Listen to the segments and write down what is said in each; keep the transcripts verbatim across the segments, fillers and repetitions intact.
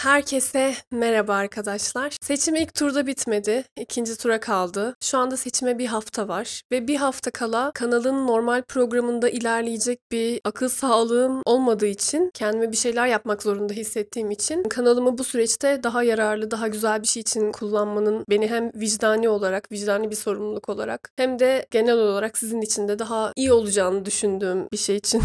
Herkese merhaba arkadaşlar. Seçim ilk turda bitmedi. İkinci tura kaldı. Şu anda seçime bir hafta var. Ve bir hafta kala kanalın normal programında ilerleyecek bir akıl sağlığım olmadığı için, kendime bir şeyler yapmak zorunda hissettiğim için kanalımı bu süreçte daha yararlı, daha güzel bir şey için kullanmanın beni hem vicdani olarak, vicdani bir sorumluluk olarak hem de genel olarak sizin için de daha iyi olacağını düşündüğüm bir şey için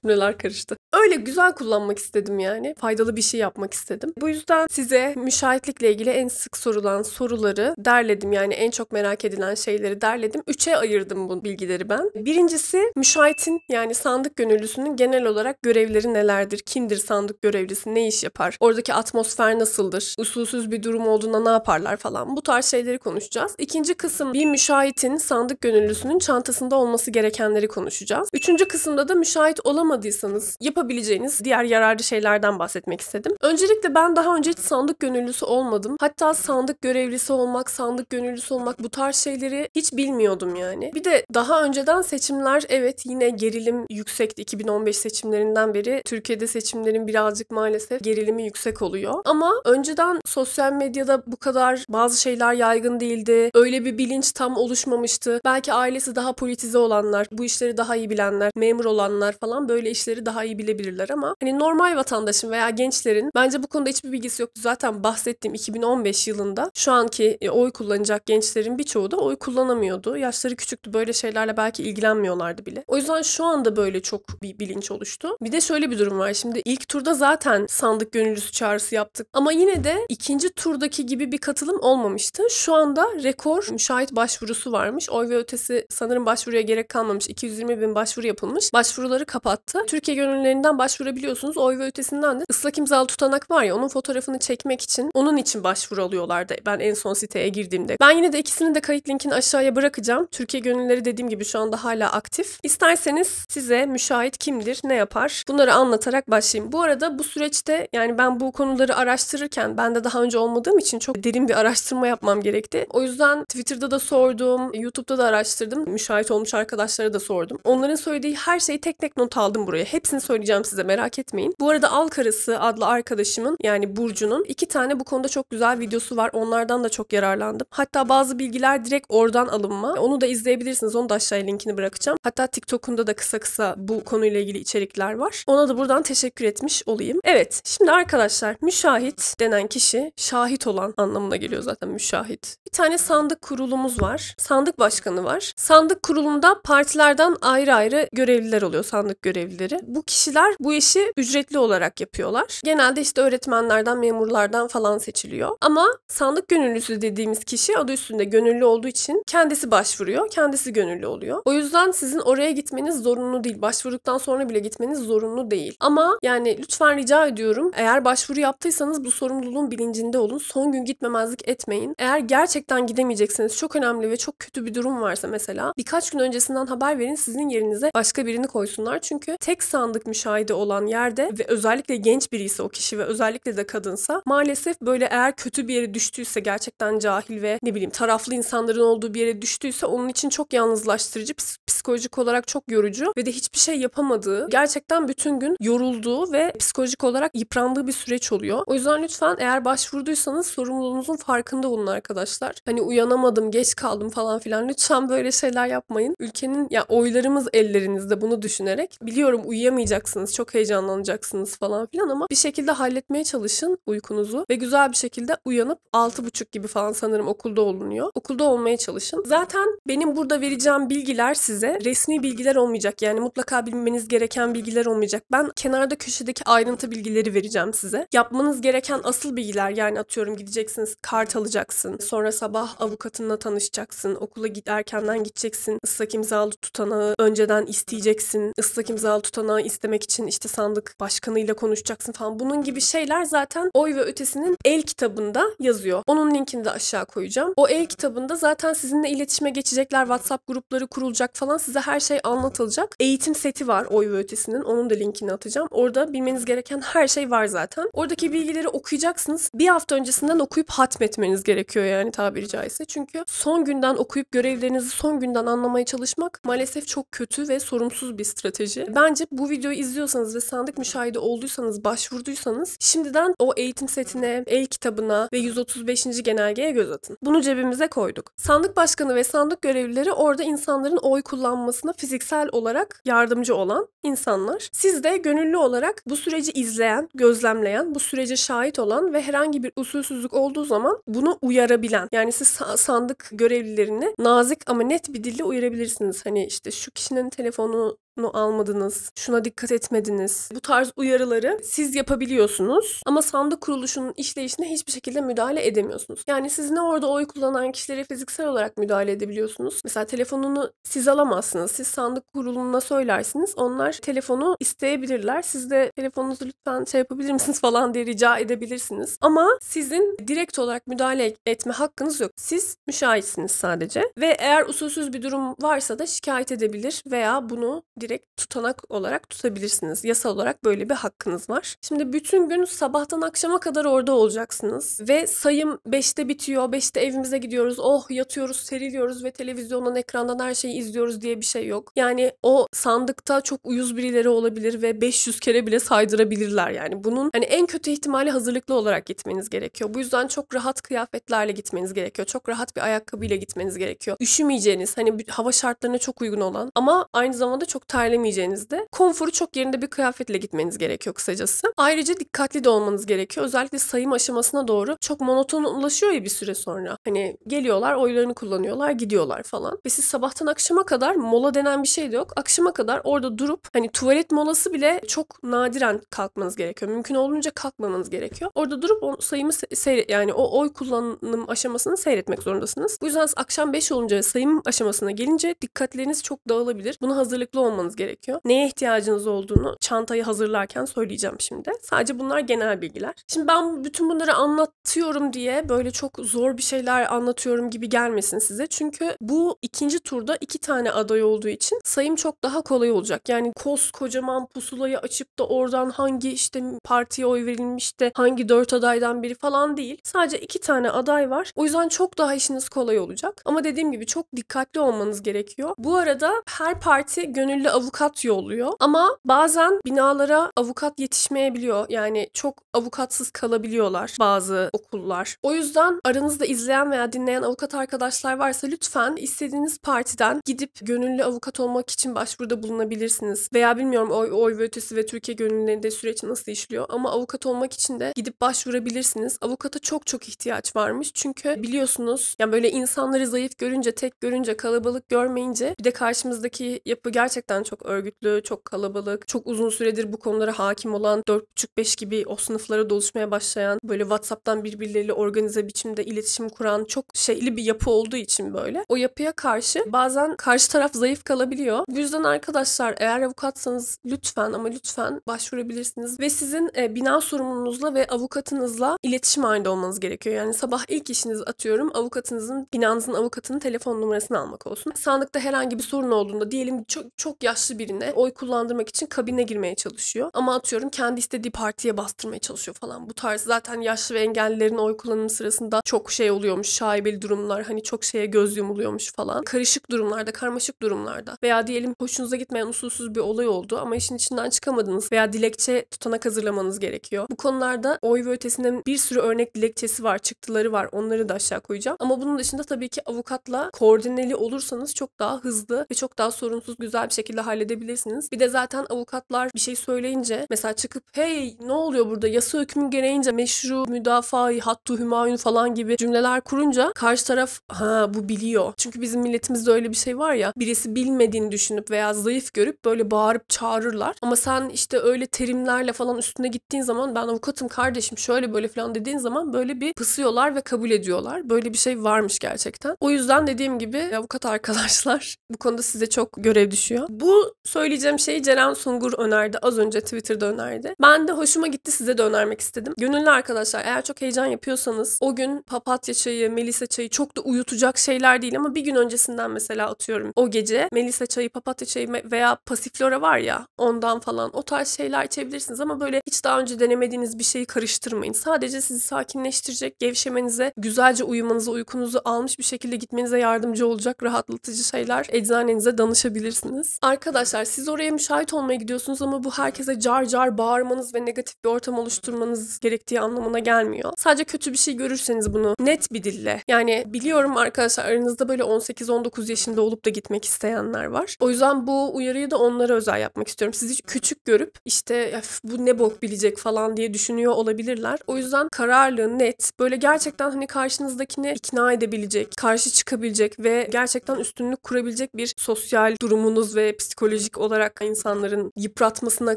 cümleler karıştı. Öyle güzel kullanmak istedim yani. Faydalı bir şey yapmak istedim. Bu yüzden size müşahitlikle ilgili en sık sorulan soruları derledim. Yani en çok merak edilen şeyleri derledim. Üçe ayırdım bu bilgileri ben. Birincisi müşahitin yani sandık gönüllüsünün genel olarak görevleri nelerdir? Kimdir sandık görevlisi? Ne iş yapar? Oradaki atmosfer nasıldır? Usulsüz bir durum olduğunda ne yaparlar falan. Bu tarz şeyleri konuşacağız. İkinci kısım bir müşahitin sandık gönüllüsünün çantasında olması gerekenleri konuşacağız. Üçüncü kısımda da müşahit olamadıysanız yapabileceğiniz diğer yararlı şeylerden bahsetmek istedim. Öncelikle ben Ben daha önce hiç sandık gönüllüsü olmadım. Hatta sandık görevlisi olmak, sandık gönüllüsü olmak bu tarz şeyleri hiç bilmiyordum yani. Bir de daha önceden seçimler evet yine gerilim yüksekti. iki bin on beş seçimlerinden beri Türkiye'de seçimlerin birazcık maalesef gerilimi yüksek oluyor. Ama önceden sosyal medyada bu kadar bazı şeyler yaygın değildi. Öyle bir bilinç tam oluşmamıştı. Belki ailesi daha politize olanlar, bu işleri daha iyi bilenler, memur olanlar falan böyle işleri daha iyi bilebilirler ama hani normal vatandaşın veya gençlerin bence bu konuda hiçbir bilgisi yoktu. Zaten bahsettiğim iki bin on beş yılında şu anki oy kullanacak gençlerin birçoğu da oy kullanamıyordu. Yaşları küçüktü. Böyle şeylerle belki ilgilenmiyorlardı bile. O yüzden şu anda böyle çok bir bilinç oluştu. Bir de şöyle bir durum var. Şimdi ilk turda zaten sandık gönüllüsü çağrısı yaptık. Ama yine de ikinci turdaki gibi bir katılım olmamıştı. Şu anda rekor müşahit başvurusu varmış. Oy ve Ötesi sanırım başvuruya gerek kalmamış. iki yüz yirmi bin başvuru yapılmış. Başvuruları kapattı. Türkiye Gönüllülerinden başvurabiliyorsunuz. Oy ve Ötesi'nden de ıslak imzalı tutanak var ya, onun fotoğrafını çekmek için, onun için başvuru alıyorlardı ben en son siteye girdiğimde. Ben yine de ikisinin de kayıt linkini aşağıya bırakacağım. Türkiye Gönüllüleri dediğim gibi şu anda hala aktif. İsterseniz size müşahit kimdir, ne yapar bunları anlatarak başlayayım. Bu arada bu süreçte yani ben bu konuları araştırırken ben de daha önce olmadığım için çok derin bir araştırma yapmam gerekti. O yüzden Twitter'da da sordum, YouTube'da da araştırdım. Müşahit olmuş arkadaşlara da sordum. Onların söylediği her şeyi tek tek not aldım buraya. Hepsini söyleyeceğim size, merak etmeyin. Bu arada Al Karısı adlı arkadaşımın yani Burcu'nun iki tane bu konuda çok güzel videosu var. Onlardan da çok yararlandım. Hatta bazı bilgiler direkt oradan alınma. Onu da izleyebilirsiniz. Onu da aşağıya linkini bırakacağım. Hatta TikTok'unda da kısa kısa bu konuyla ilgili içerikler var. Ona da buradan teşekkür etmiş olayım. Evet. Şimdi arkadaşlar müşahit denen kişi şahit olan anlamına geliyor zaten müşahit. Bir tane sandık kurulumuz var. Sandık başkanı var. Sandık kurulunda partilerden ayrı ayrı görevliler oluyor. Sandık görevlileri. Bu kişiler bu işi ücretli olarak yapıyorlar. Genelde işte öğretmen öğretmenlerden, memurlardan falan seçiliyor. Ama sandık gönüllüsü dediğimiz kişi adı üstünde gönüllü olduğu için kendisi başvuruyor, kendisi gönüllü oluyor. O yüzden sizin oraya gitmeniz zorunlu değil. Başvurduktan sonra bile gitmeniz zorunlu değil. Ama yani lütfen rica ediyorum, eğer başvuru yaptıysanız bu sorumluluğun bilincinde olun. Son gün gitmemezlik etmeyin. Eğer gerçekten gidemeyecekseniz, çok önemli ve çok kötü bir durum varsa mesela birkaç gün öncesinden haber verin, sizin yerinize başka birini koysunlar. Çünkü tek sandık müşahidi olan yerde ve özellikle genç biriyse o kişi ve özellikle özellikle de kadınsa maalesef böyle eğer kötü bir yere düştüyse, gerçekten cahil ve ne bileyim taraflı insanların olduğu bir yere düştüyse onun için çok yalnızlaştırıcı, psikolojik olarak çok yorucu ve de hiçbir şey yapamadığı, gerçekten bütün gün yorulduğu ve psikolojik olarak yıprandığı bir süreç oluyor. O yüzden lütfen eğer başvurduysanız sorumluluğunuzun farkında olun arkadaşlar. Hani uyanamadım, geç kaldım falan filan, lütfen böyle şeyler yapmayın. Ülkenin ya oylarımız ellerinizde, bunu düşünerek. Biliyorum uyuyamayacaksınız, çok heyecanlanacaksınız falan filan ama bir şekilde halletmeye çalışın uykunuzu ve güzel bir şekilde uyanıp altı buçuk gibi falan sanırım okulda olunuyor. Okulda olmaya çalışın. Zaten benim burada vereceğim bilgiler size resmi bilgiler olmayacak. Yani mutlaka bilmeniz gereken bilgiler olmayacak. Ben kenarda köşedeki ayrıntı bilgileri vereceğim size. Yapmanız gereken asıl bilgiler, yani atıyorum gideceksiniz, kart alacaksın. Sonra sabah avukatınla tanışacaksın. Okula git, erkenden gideceksin. Islak imzalı tutanağı önceden isteyeceksin. Islak imzalı tutanağı istemek için işte sandık başkanıyla konuşacaksın falan. Bunun gibi şeyler zaten Oy ve Ötesi'nin el kitabında yazıyor. Onun linkini de aşağı koyacağım. O el kitabında zaten sizinle iletişime geçecekler, WhatsApp grupları kurulacak falan, size her şey anlatılacak. Eğitim seti var Oy ve Ötesi'nin. Onun da linkini atacağım. Orada bilmeniz gereken her şey var zaten. Oradaki bilgileri okuyacaksınız. Bir hafta öncesinden okuyup hatmetmeniz gerekiyor yani tabiri caizse. Çünkü son günden okuyup görevlerinizi son günden anlamaya çalışmak maalesef çok kötü ve sorumsuz bir strateji. Bence bu videoyu izliyorsanız ve sandık müşahidi olduysanız, başvurduysanız şimdi Şimdiden o eğitim setine, el kitabına ve yüz otuz beşinci genelgeye göz atın. Bunu cebimize koyduk. Sandık başkanı ve sandık görevlileri orada insanların oy kullanmasına fiziksel olarak yardımcı olan insanlar. Siz de gönüllü olarak bu süreci izleyen, gözlemleyen, bu sürece şahit olan ve herhangi bir usulsüzlük olduğu zaman bunu uyarabilen. Yani siz sandık görevlilerini nazik ama net bir dille uyarabilirsiniz. Hani işte şu kişinin telefonu bunu almadınız, şuna dikkat etmediniz. Bu tarz uyarıları siz yapabiliyorsunuz ama sandık kuruluşunun işleyişine hiçbir şekilde müdahale edemiyorsunuz. Yani siz ne orada oy kullanan kişilere fiziksel olarak müdahale edebiliyorsunuz. Mesela telefonunu siz alamazsınız. Siz sandık kuruluna söylersiniz. Onlar telefonu isteyebilirler. Siz de telefonunuzu lütfen şey yapabilir misiniz falan diye rica edebilirsiniz. Ama sizin direkt olarak müdahale etme hakkınız yok. Siz müşahitsiniz sadece ve eğer usulsüz bir durum varsa da şikayet edebilir veya bunu direkt tutanak olarak tutabilirsiniz. Yasal olarak böyle bir hakkınız var. Şimdi bütün gün sabahtan akşama kadar orada olacaksınız. Ve sayım beşte bitiyor. beşte evimize gidiyoruz. Oh yatıyoruz, seriliyoruz ve televizyondan, ekrandan her şeyi izliyoruz diye bir şey yok. Yani o sandıkta çok uyuz birileri olabilir ve beş yüz kere bile saydırabilirler. Yani bunun hani en kötü ihtimali hazırlıklı olarak gitmeniz gerekiyor. Bu yüzden çok rahat kıyafetlerle gitmeniz gerekiyor. Çok rahat bir ayakkabıyla gitmeniz gerekiyor. Üşümeyeceğiniz, hani hava şartlarına çok uygun olan ama aynı zamanda çok terlemeyeceğinizde konforu çok yerinde bir kıyafetle gitmeniz gerekiyor kısacası. Ayrıca dikkatli de olmanız gerekiyor. Özellikle sayım aşamasına doğru çok monotonlaşıyor ya bir süre sonra. Hani geliyorlar, oylarını kullanıyorlar, gidiyorlar falan. Ve siz sabahtan akşama kadar mola denen bir şey de yok. Akşama kadar orada durup hani tuvalet molası bile çok nadiren kalkmanız gerekiyor. Mümkün olduğunca kalkmamanız gerekiyor. Orada durup o sayımı seyret, yani o oy kullanım aşamasını seyretmek zorundasınız. Bu yüzden akşam beş olunca, sayım aşamasına gelince dikkatleriniz çok dağılabilir. Buna hazırlıklı olmanız gerekiyor. Neye ihtiyacınız olduğunu çantayı hazırlarken söyleyeceğim şimdi. Sadece bunlar genel bilgiler. Şimdi ben bütün bunları anlatıyorum diye böyle çok zor bir şeyler anlatıyorum gibi gelmesin size. Çünkü bu ikinci turda iki tane aday olduğu için sayım çok daha kolay olacak. Yani koskocaman pusulayı açıp da oradan hangi işte partiye oy verilmiş de hangi dört adaydan biri falan değil. Sadece iki tane aday var. O yüzden çok daha işiniz kolay olacak. Ama dediğim gibi çok dikkatli olmanız gerekiyor. Bu arada her parti gönüllü avukat yolluyor ama bazen binalara avukat yetişmeyebiliyor. Yani çok avukatsız kalabiliyorlar bazı okullar. O yüzden aranızda izleyen veya dinleyen avukat arkadaşlar varsa lütfen istediğiniz partiden gidip gönüllü avukat olmak için başvuruda bulunabilirsiniz. Veya bilmiyorum Oy, Oy ve Ötesi ve Türkiye Gönüllülerinde süreç nasıl işliyor ama avukat olmak için de gidip başvurabilirsiniz. Avukata çok çok ihtiyaç varmış. Çünkü biliyorsunuz yani böyle insanları zayıf görünce, tek görünce, kalabalık görmeyince bir de karşımızdaki yapı gerçekten çok örgütlü, çok kalabalık, çok uzun süredir bu konulara hakim olan dört buçuk beş gibi o sınıflara doluşmaya başlayan, böyle WhatsApp'tan birbirleriyle organize biçimde iletişim kuran çok şeyli bir yapı olduğu için böyle. O yapıya karşı bazen karşı taraf zayıf kalabiliyor. Bu yüzden arkadaşlar eğer avukatsanız lütfen ama lütfen başvurabilirsiniz ve sizin e, bina sorumlunuzla ve avukatınızla iletişim halinde olmanız gerekiyor. Yani sabah ilk işiniz atıyorum avukatınızın, binanızın avukatının telefon numarasını almak olsun. Sandıkta herhangi bir sorun olduğunda diyelim çok çok yaşlı birine oy kullandırmak için kabine girmeye çalışıyor. Ama atıyorum kendi istediği partiye bastırmaya çalışıyor falan. Bu tarz zaten yaşlı ve engellilerin oy kullanımı sırasında çok şey oluyormuş, şaibeli durumlar, hani çok şeye göz yumuluyormuş falan. Karışık durumlarda, karmaşık durumlarda veya diyelim hoşunuza gitmeyen usulsüz bir olay oldu ama işin içinden çıkamadınız veya dilekçe, tutanak hazırlamanız gerekiyor. Bu konularda Oy ve Ötesi'nin bir sürü örnek dilekçesi var, çıktıları var. Onları da aşağı koyacağım. Ama bunun dışında tabii ki avukatla koordineli olursanız çok daha hızlı ve çok daha sorunsuz, güzel bir şekilde halledebilirsiniz. Bir de zaten avukatlar bir şey söyleyince mesela çıkıp hey ne oluyor burada yasa hükmü gereğince meşru müdafaa-i hattı hümayun falan gibi cümleler kurunca karşı taraf ha bu biliyor. Çünkü bizim milletimizde öyle bir şey var ya, birisi bilmediğini düşünüp veya zayıf görüp böyle bağırıp çağırırlar. Ama sen işte öyle terimlerle falan üstüne gittiğin zaman ben avukatım kardeşim şöyle böyle falan dediğin zaman böyle bir pısıyorlar ve kabul ediyorlar. Böyle bir şey varmış gerçekten. O yüzden dediğim gibi avukat arkadaşlar bu konuda size çok görev düşüyor. Bu söyleyeceğim şeyi Ceren Sungur önerdi. Az önce Twitter'da önerdi. Ben de hoşuma gitti, size de önermek istedim. Gönüllü arkadaşlar eğer çok heyecan yapıyorsanız o gün papatya çayı, melisa çayı çok da uyutacak şeyler değil ama bir gün öncesinden mesela atıyorum o gece melisa çayı, papatya çayı veya pasiflora var ya ondan falan o tarz şeyler içebilirsiniz ama böyle hiç daha önce denemediğiniz bir şeyi karıştırmayın. Sadece sizi sakinleştirecek, gevşemenize, güzelce uyumanıza, uykunuzu almış bir şekilde gitmenize yardımcı olacak rahatlatıcı şeyler eczanenize danışabilirsiniz. Arkadaşlar arkadaşlar siz oraya müşahit olmaya gidiyorsunuz ama bu herkese car car bağırmanız ve negatif bir ortam oluşturmanız gerektiği anlamına gelmiyor. Sadece kötü bir şey görürseniz bunu net bir dille. Yani biliyorum arkadaşlar aranızda böyle on sekiz on dokuz yaşında olup da gitmek isteyenler var. O yüzden bu uyarıyı da onlara özel yapmak istiyorum. Sizi küçük görüp işte bu ne bok bilecek falan diye düşünüyor olabilirler. O yüzden kararlı, net, böyle gerçekten hani karşınızdakini ikna edebilecek, karşı çıkabilecek ve gerçekten üstünlük kurabilecek bir sosyal durumunuz ve psikolojik olarak insanların yıpratmasına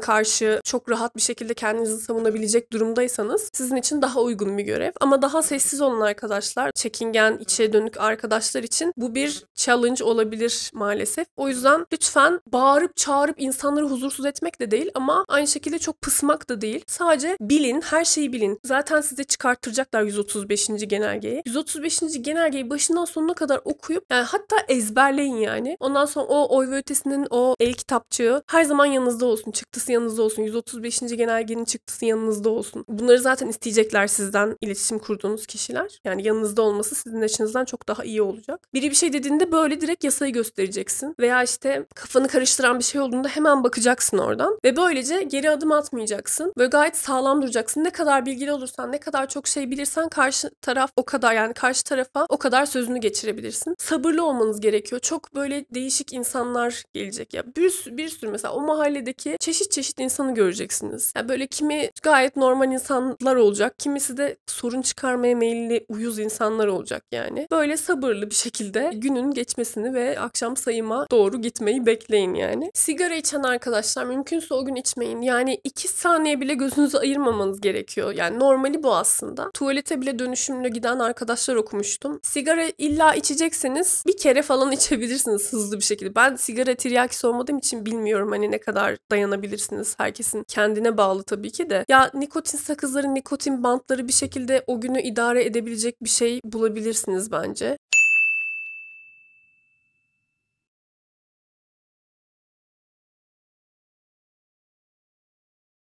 karşı çok rahat bir şekilde kendinizi savunabilecek durumdaysanız sizin için daha uygun bir görev. Ama daha sessiz olan arkadaşlar, çekingen, içe dönük arkadaşlar için bu bir challenge olabilir maalesef. O yüzden lütfen bağırıp çağırıp insanları huzursuz etmek de değil ama aynı şekilde çok pısmak da değil. Sadece bilin, her şeyi bilin. Zaten size çıkarttıracaklar yüz otuz beşinci genelgeyi. yüz otuz beşinci genelgeyi başından sonuna kadar okuyup yani hatta ezberleyin yani. Ondan sonra o Oy ve Ötesi'nin o el kitapçığı her zaman yanınızda olsun. Çıktısı yanınızda olsun. yüz otuz beşinci genelgenin çıktısı yanınızda olsun. Bunları zaten isteyecekler sizden iletişim kurduğunuz kişiler. Yani yanınızda olması sizin açınızdan çok daha iyi olacak. Biri bir şey dediğinde böyle direkt yasayı göstereceksin. Veya işte kafanı karıştıran bir şey olduğunda hemen bakacaksın oradan. Ve böylece geri adım atmayacaksın. Böyle gayet sağlam duracaksın. Ne kadar bilgili olursan, ne kadar çok şey bilirsen karşı taraf o kadar yani karşı tarafa o kadar sözünü geçirebilirsin. Sabırlı olmanız gerekiyor. Çok böyle değişik insanlar gelecek. Ya bir, bir sürü mesela o mahalledeki çeşit çeşit insanı göreceksiniz. Ya böyle kimi gayet normal insanlar olacak. Kimisi de sorun çıkarmaya meyilli uyuz insanlar olacak yani. Böyle sabırlı bir şekilde günün geçmesini ve akşam sayıma doğru gitmeyi bekleyin yani. Sigara içen arkadaşlar mümkünse o gün içmeyin. Yani iki saniye bile gözünüzü ayırmamanız gerekiyor. Yani normali bu aslında. Tuvalete bile dönüşümle giden arkadaşlar okumuştum. Sigara illa içecekseniz bir kere falan içebilirsiniz hızlı bir şekilde. Ben sigara tiryakisi olmadığım için bilmiyorum hani ne kadar dayanabilirsiniz. Herkesin kendine bağlı tabii ki de. Ya nikotin sakızları, nikotin bantları bir şekilde o günü idare edebilecek bir şey bulabilirsiniz bence.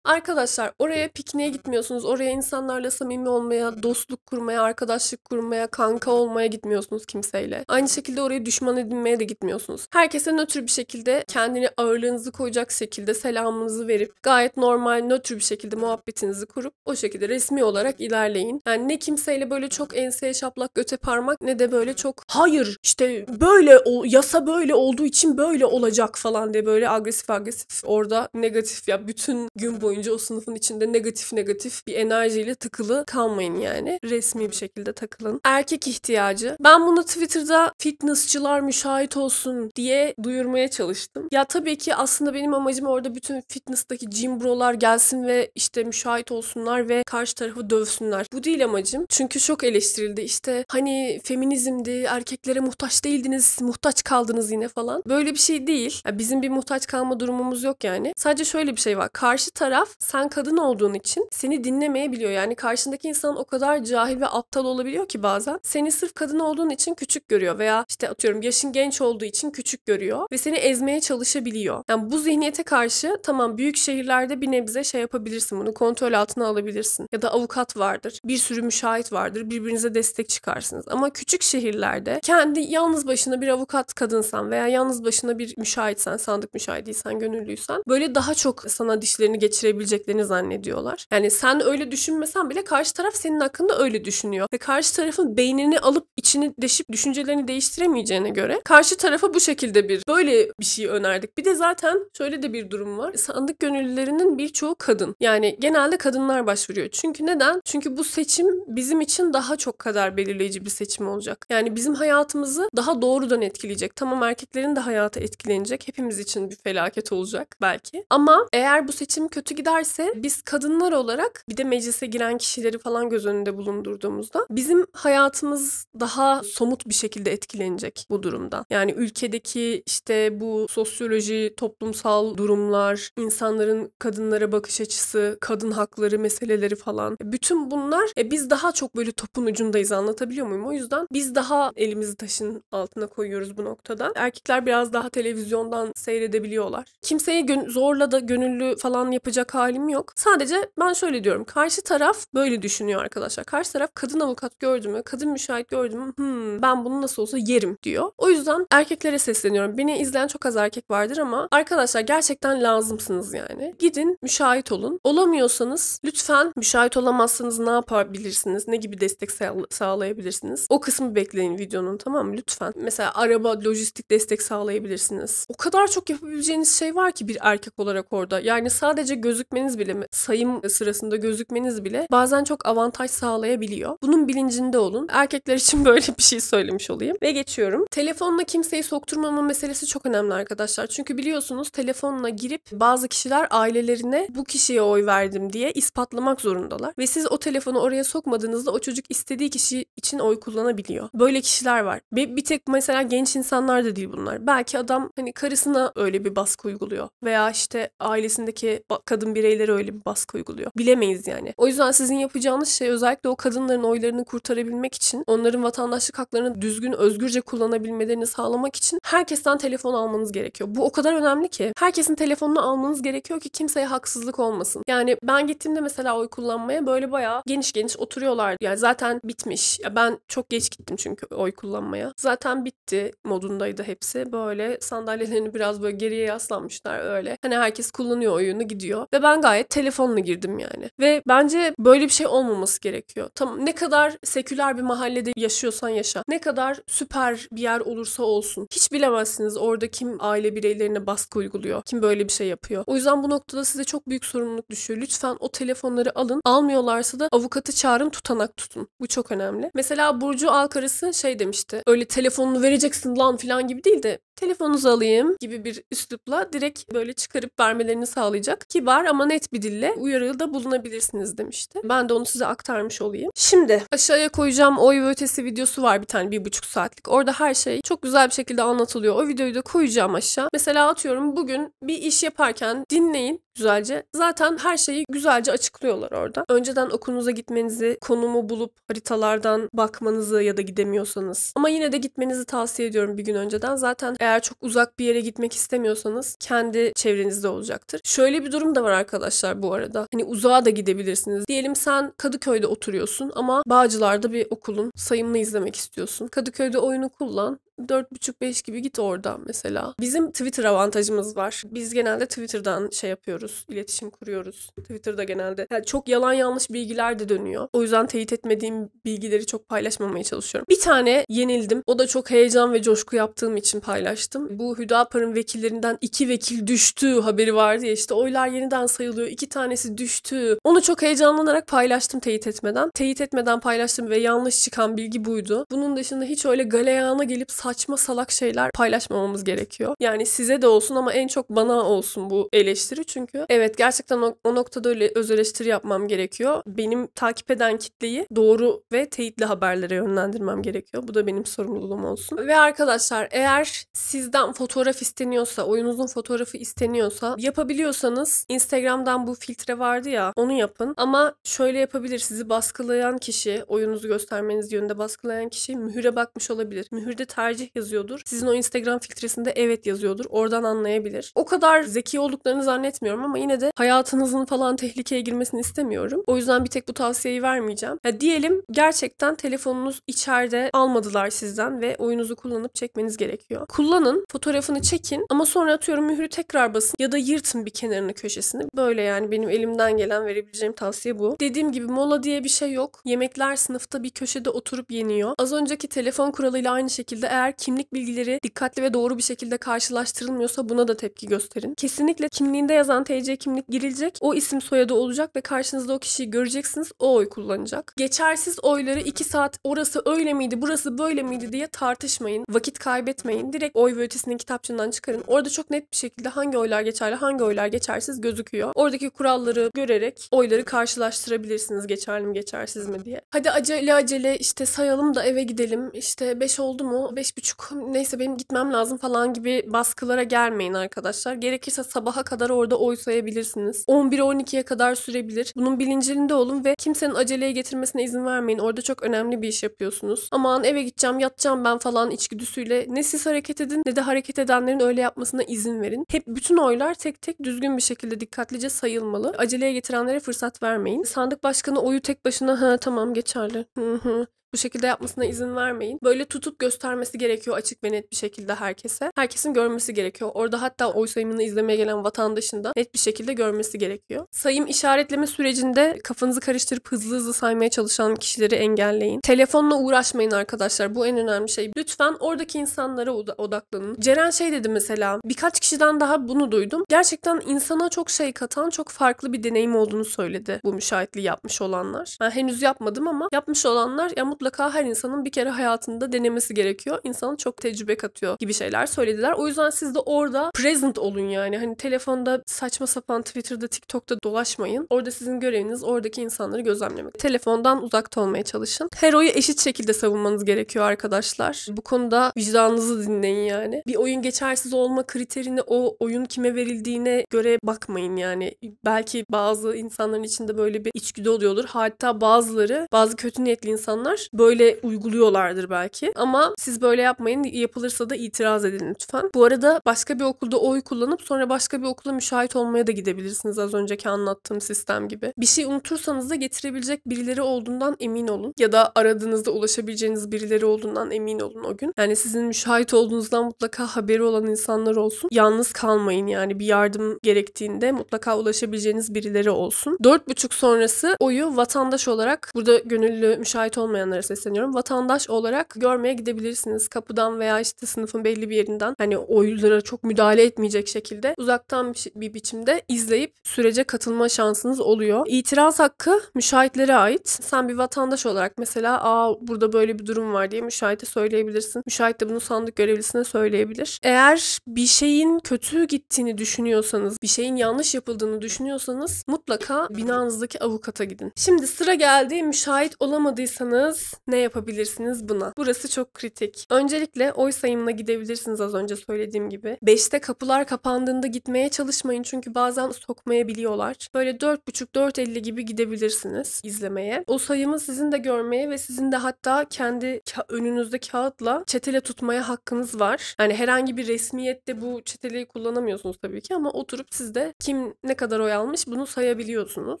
Arkadaşlar oraya pikniğe gitmiyorsunuz. Oraya insanlarla samimi olmaya, dostluk kurmaya, arkadaşlık kurmaya, kanka olmaya gitmiyorsunuz kimseyle. Aynı şekilde oraya düşman edinmeye de gitmiyorsunuz. Herkese nötr bir şekilde kendini ağırlığınızı koyacak şekilde selamınızı verip gayet normal nötr bir şekilde muhabbetinizi kurup o şekilde resmi olarak ilerleyin. Yani ne kimseyle böyle çok enseye şaplak göte parmak ne de böyle çok hayır işte böyle o yasa böyle olduğu için böyle olacak falan diye böyle agresif agresif orada negatif ya bütün gün boyunca o sınıfın içinde negatif negatif bir enerjiyle tıkılı kalmayın yani. Resmi bir şekilde takılın. Erkek ihtiyacı. Ben bunu Twitter'da fitnessçılar müşahit olsun diye duyurmaya çalıştım. Ya tabii ki aslında benim amacım orada bütün fitness'taki gym brolar gelsin ve işte müşahit olsunlar ve karşı tarafı dövsünler. Bu değil amacım. Çünkü çok eleştirildi. İşte hani feminizmdi, erkeklere muhtaç değildiniz, muhtaç kaldınız yine falan. Böyle bir şey değil. Ya bizim bir muhtaç kalma durumumuz yok yani. Sadece şöyle bir şey var. Karşı taraf sen kadın olduğun için seni dinlemeyebiliyor. Yani karşındaki insan o kadar cahil ve aptal olabiliyor ki bazen. Seni sırf kadın olduğun için küçük görüyor veya işte atıyorum yaşın genç olduğu için küçük görüyor ve seni ezmeye çalışabiliyor. Yani bu zihniyete karşı tamam büyük şehirlerde bir nebze şey yapabilirsin bunu kontrol altına alabilirsin. Ya da avukat vardır. Bir sürü müşahit vardır. Birbirinize destek çıkarsınız. Ama küçük şehirlerde kendi yalnız başına bir avukat kadınsan veya yalnız başına bir müşahitsen, sandık müşahidiysen, gönüllüysen böyle daha çok sana dişlerini geçirebilirsin bileceklerini zannediyorlar. Yani sen öyle düşünmesen bile karşı taraf senin hakkında öyle düşünüyor. Ve karşı tarafın beynini alıp içini deşip düşüncelerini değiştiremeyeceğine göre karşı tarafa bu şekilde bir böyle bir şey önerdik. Bir de zaten şöyle de bir durum var. Sandık gönüllülerinin birçoğu kadın. Yani genelde kadınlar başvuruyor. Çünkü neden? Çünkü bu seçim bizim için daha çok kadar belirleyici bir seçim olacak. Yani bizim hayatımızı daha doğrudan etkileyecek. Tamam erkeklerin de hayatı etkilenecek. Hepimiz için bir felaket olacak belki. Ama eğer bu seçim kötü gider derse biz kadınlar olarak bir de meclise giren kişileri falan göz önünde bulundurduğumuzda bizim hayatımız daha somut bir şekilde etkilenecek bu durumda. Yani ülkedeki işte bu sosyoloji, toplumsal durumlar, insanların kadınlara bakış açısı, kadın hakları meseleleri falan. Bütün bunlar e, biz daha çok böyle topun ucundayız anlatabiliyor muyum? O yüzden biz daha elimizi taşın altına koyuyoruz bu noktada. Erkekler biraz daha televizyondan seyredebiliyorlar. Kimseyi zorla da gönüllü falan yapacak savunacak halim yok. Sadece ben şöyle diyorum. Karşı taraf böyle düşünüyor arkadaşlar. Karşı taraf kadın avukat gördü mü, kadın müşahit gördü mü, hmm, ben bunu nasıl olsa yerim diyor. O yüzden erkeklere sesleniyorum. Beni izleyen çok az erkek vardır ama arkadaşlar gerçekten lazımsınız yani. Gidin müşahit olun. Olamıyorsanız lütfen müşahit olamazsanız ne yapabilirsiniz? Ne gibi destek sağlayabilirsiniz? O kısmı bekleyin videonun, tamam mı? Lütfen. Mesela araba, lojistik destek sağlayabilirsiniz. O kadar çok yapabileceğiniz şey var ki bir erkek olarak orada. Yani sadece gözükmeniz bile, sayım sırasında gözükmeniz bile bazen çok avantaj sağlayabiliyor. Bunun bilincinde olun. Erkekler için böyle bir şey söylemiş olayım. Ve geçiyorum. Telefonla kimseyi sokturmama meselesi çok önemli arkadaşlar. Çünkü biliyorsunuz telefonla girip bazı kişiler ailelerine bu kişiye oy verdim diye ispatlamak zorundalar. Ve siz o telefonu oraya sokmadığınızda o çocuk istediği kişi için oy kullanabiliyor. Böyle kişiler var. Ve bir tek mesela genç insanlar da değil bunlar. Belki adam hani karısına öyle bir baskı uyguluyor. Veya işte ailesindeki kadın bireyleri öyle bir baskı uyguluyor. Bilemeyiz yani. O yüzden sizin yapacağınız şey özellikle o kadınların oylarını kurtarabilmek için, onların vatandaşlık haklarını düzgün, özgürce kullanabilmelerini sağlamak için herkesten telefon almanız gerekiyor. Bu o kadar önemli ki. Herkesin telefonunu almanız gerekiyor ki kimseye haksızlık olmasın. Yani ben gittiğimde mesela oy kullanmaya böyle bayağı geniş geniş oturuyorlardı. Yani zaten bitmiş. Ya ben çok geç gittim çünkü oy kullanmaya. Zaten bitti modundaydı hepsi. Böyle sandalyelerini biraz böyle geriye yaslanmışlar öyle. Hani herkes kullanıyor oyunu gidiyor. Ve ben gayet telefonla girdim yani. Ve bence böyle bir şey olmaması gerekiyor. Tam ne kadar seküler bir mahallede yaşıyorsan yaşa. Ne kadar süper bir yer olursa olsun. Hiç bilemezsiniz orada kim aile bireylerine baskı uyguluyor. Kim böyle bir şey yapıyor. O yüzden bu noktada size çok büyük sorumluluk düşüyor. Lütfen o telefonları alın. Almıyorlarsa da avukatı çağırın, tutanak tutun. Bu çok önemli. Mesela Burcu Al Karısı şey demişti. Öyle telefonunu vereceksin lan falan gibi değil de telefonunuzu alayım gibi bir üslupla direkt böyle çıkarıp vermelerini sağlayacak kibar ama net bir dille uyarıda bulunabilirsiniz demişti. Ben de onu size aktarmış olayım. Şimdi aşağıya koyacağım Oy ve Ötesi videosu var bir tane, bir buçuk saatlik. Orada her şey çok güzel bir şekilde anlatılıyor. O videoyu da koyacağım aşağı. Mesela atıyorum bugün bir iş yaparken dinleyin güzelce. Zaten her şeyi güzelce açıklıyorlar orada. Önceden okunuza gitmenizi, konumu bulup haritalardan bakmanızı ya da gidemiyorsanız. Ama yine de gitmenizi tavsiye ediyorum bir gün önceden. Zaten eğer çok uzak bir yere gitmek istemiyorsanız kendi çevrenizde olacaktır. Şöyle bir durum da var arkadaşlar bu arada. Hani uzağa da gidebilirsiniz. Diyelim sen Kadıköy'de oturuyorsun ama Bağcılar'da bir okulun sayımını izlemek istiyorsun. Kadıköy'de oyunu kullan. dört buçuk beş gibi git oradan mesela. Bizim Twitter avantajımız var. Biz genelde Twitter'dan şey yapıyoruz, iletişim kuruyoruz. Twitter'da genelde yani çok yalan yanlış bilgiler de dönüyor. O yüzden teyit etmediğim bilgileri çok paylaşmamaya çalışıyorum. Bir tane yenildim. O da çok heyecan ve coşku yaptığım için paylaştım. Bu Hüda Par'ın vekillerinden iki vekil düştü haberi vardı ya, işte oylar yeniden sayılıyor. iki tanesi düştü. Onu çok heyecanlanarak paylaştım teyit etmeden. Teyit etmeden paylaştım ve yanlış çıkan bilgi buydu. Bunun dışında hiç öyle galeyana gelip saçma salak şeyler paylaşmamamız gerekiyor. Yani size de olsun ama en çok bana olsun bu eleştiri çünkü. Evet gerçekten o, o noktada öyle öz eleştiri yapmam gerekiyor. Benim takip eden kitleyi doğru ve teyitli haberlere yönlendirmem gerekiyor. Bu da benim sorumluluğum olsun. Ve arkadaşlar eğer sizden fotoğraf isteniyorsa, oyunuzun fotoğrafı isteniyorsa yapabiliyorsanız Instagram'dan bu filtre vardı ya onu yapın. Ama şöyle yapabilir, sizi baskılayan kişi, oyunuzu göstermeniz yönünde baskılayan kişi mühüre bakmış olabilir. Mühürde tercih yazıyordur. Sizin o Instagram filtresinde evet yazıyordur. Oradan anlayabilir. O kadar zeki olduklarını zannetmiyorum ama yine de hayatınızın falan tehlikeye girmesini istemiyorum. O yüzden bir tek bu tavsiyeyi vermeyeceğim. Ya diyelim gerçekten telefonunuz içeride, almadılar sizden ve oyunuzu kullanıp çekmeniz gerekiyor. Kullanın, fotoğrafını çekin ama sonra atıyorum mührü tekrar basın ya da yırtın bir kenarını, köşesini. Böyle yani benim elimden gelen verebileceğim tavsiye bu. Dediğim gibi mola diye bir şey yok. Yemekler sınıfta bir köşede oturup yeniyor. Az önceki telefon kuralıyla aynı şekilde eğer kimlik bilgileri dikkatli ve doğru bir şekilde karşılaştırılmıyorsa buna da tepki gösterin. Kesinlikle kimliğinde yazan T C kimlik girilecek. O isim soyadı olacak ve karşınızda o kişiyi göreceksiniz. O oy kullanacak. Geçersiz oyları iki saat orası öyle miydi, burası böyle miydi diye tartışmayın. Vakit kaybetmeyin. Direkt Oy ve Ötesi'nin kitapçığından çıkarın. Orada çok net bir şekilde hangi oylar geçerli, hangi oylar geçersiz gözüküyor. Oradaki kuralları görerek oyları karşılaştırabilirsiniz. Geçerli mi, geçersiz mi diye. Hadi acele acele işte sayalım da eve gidelim. İşte beş oldu mu? beş üç buçuk neyse benim gitmem lazım falan gibi baskılara gelmeyin arkadaşlar. Gerekirse sabaha kadar orada oy sayabilirsiniz. on bir on ikiye kadar sürebilir. Bunun bilincinde olun ve kimsenin aceleye getirmesine izin vermeyin. Orada çok önemli bir iş yapıyorsunuz. Aman eve gideceğim, yatacağım ben falan içgüdüsüyle ne siz hareket edin ne de hareket edenlerin öyle yapmasına izin verin. Hep bütün oylar tek tek düzgün bir şekilde dikkatlice sayılmalı. Aceleye getirenlere fırsat vermeyin. Sandık başkanı oyu tek başına ha tamam geçerli. Hı hı. Bu şekilde yapmasına izin vermeyin. Böyle tutup göstermesi gerekiyor açık ve net bir şekilde herkese. Herkesin görmesi gerekiyor. Orada hatta oy sayımını izlemeye gelen vatandaşın da net bir şekilde görmesi gerekiyor. Sayım işaretleme sürecinde kafanızı karıştırıp hızlı hızlı saymaya çalışan kişileri engelleyin. Telefonla uğraşmayın arkadaşlar. Bu en önemli şey. Lütfen oradaki insanlara odaklanın. Ceren şey dedi mesela. Birkaç kişiden daha bunu duydum. Gerçekten insana çok şey katan, çok farklı bir deneyim olduğunu söyledi bu müşahitliği yapmış olanlar. Ben henüz yapmadım ama yapmış olanlar ya mutlaka her insanın bir kere hayatında denemesi gerekiyor. İnsanın çok tecrübe katıyor gibi şeyler söylediler. O yüzden siz de orada present olun yani. Hani telefonda saçma sapan Twitter'da, TikTok'ta dolaşmayın. Orada sizin göreviniz oradaki insanları gözlemlemek. Telefondan uzakta olmaya çalışın. Her oyu eşit şekilde savunmanız gerekiyor arkadaşlar. Bu konuda vicdanınızı dinleyin yani. Bir oyun geçersiz olma kriterine, o oyun kime verildiğine göre bakmayın yani. Belki bazı insanların içinde böyle bir içgüdü oluyordur. Hatta bazıları, bazı kötü niyetli insanlar böyle uyguluyorlardır belki. Ama siz böyle yapmayın. Yapılırsa da itiraz edin lütfen. Bu arada başka bir okulda oy kullanıp sonra başka bir okula müşahit olmaya da gidebilirsiniz. Az önceki anlattığım sistem gibi. Bir şey unutursanız da getirebilecek birileri olduğundan emin olun. Ya da aradığınızda ulaşabileceğiniz birileri olduğundan emin olun o gün. Yani sizin müşahit olduğunuzdan mutlaka haberi olan insanlar olsun. Yalnız kalmayın yani. Bir yardım gerektiğinde mutlaka ulaşabileceğiniz birileri olsun. dört buçuk sonrası oyu vatandaş olarak, burada gönüllü müşahit olmayanlar sesleniyorum. Vatandaş olarak görmeye gidebilirsiniz. Kapıdan veya işte sınıfın belli bir yerinden, hani oylara çok müdahale etmeyecek şekilde uzaktan bir, bir biçimde izleyip sürece katılma şansınız oluyor. İtiraz hakkı müşahitlere ait. Sen bir vatandaş olarak mesela aa burada böyle bir durum var diye müşahite söyleyebilirsin. Müşahit de bunu sandık görevlisine söyleyebilir. Eğer bir şeyin kötü gittiğini düşünüyorsanız, bir şeyin yanlış yapıldığını düşünüyorsanız mutlaka binanızdaki avukata gidin. Şimdi sıra geldi müşahit olamadıysanız ne yapabilirsiniz buna? Burası çok kritik. Öncelikle oy sayımına gidebilirsiniz az önce söylediğim gibi. beşte kapılar kapandığında gitmeye çalışmayın çünkü bazen sokmayabiliyorlar. Böyle dört buçuk dört elli gibi gidebilirsiniz izlemeye. O sayımı sizin de görmeye ve sizin de hatta kendi önünüzde kağıtla çetele tutmaya hakkınız var. Yani herhangi bir resmiyette bu çeteleyi kullanamıyorsunuz tabii ki ama oturup siz de kim ne kadar oy almış bunu sayabiliyorsunuz.